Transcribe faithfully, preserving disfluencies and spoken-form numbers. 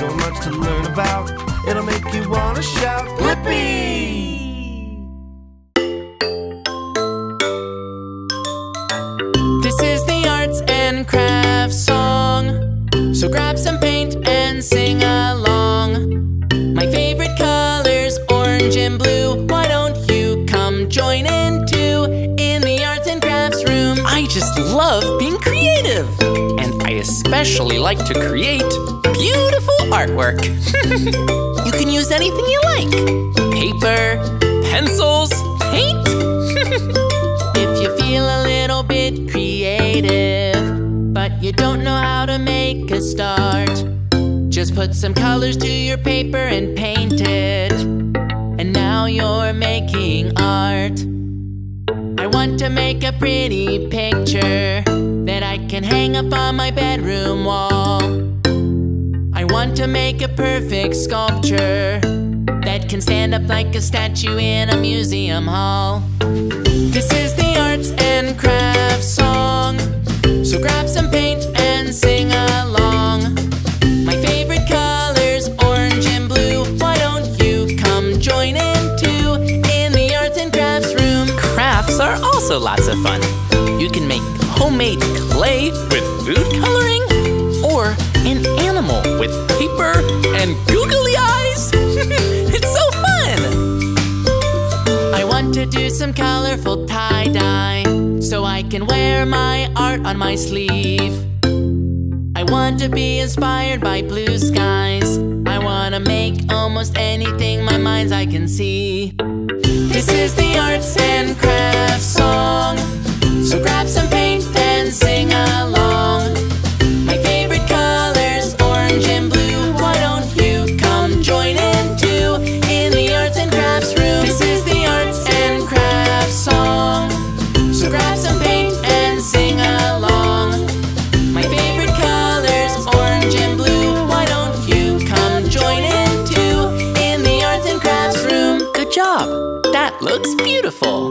so much to learn about. It'll make you want to shout, Blippi! This is the arts and crafts song. So grab some paint and sing along. My favorite color's orange and blue. Why don't you come join in too in the arts and crafts room? I just love being creative. And I especially like to create beautiful artwork. You can use anything you like. Paper, pencils, paint. If you feel a little bit creative, but you don't know how to make a start, just put some colors to your paper and paint it. And now you're making art. I want to make a pretty picture that I can hang up on my bedroom wall. I want to make a perfect sculpture that can stand up like a statue in a museum hall. This is the arts and crafts song. So grab some paint and sing along. My favorite color's orange and blue. Why don't you come join in too in the arts and crafts room? Crafts are also lots of fun. You can make homemade clay with food coloring or an animal with paper and googly eyes. It's so fun! I want to do some colorful tie-dye so I can wear my art on my sleeve. I want to be inspired by blue skies. I want to make almost anything my mind's eye can see. This is the arts and crafts song. So grab some paint and sing along. My favorite color's orange and blue. Why don't you come join in too in the arts and crafts room? This is the arts and crafts song. So grab some paint and sing along. My favorite color's orange and blue. Why don't you come join in too in the arts and crafts room? Good job! That looks beautiful.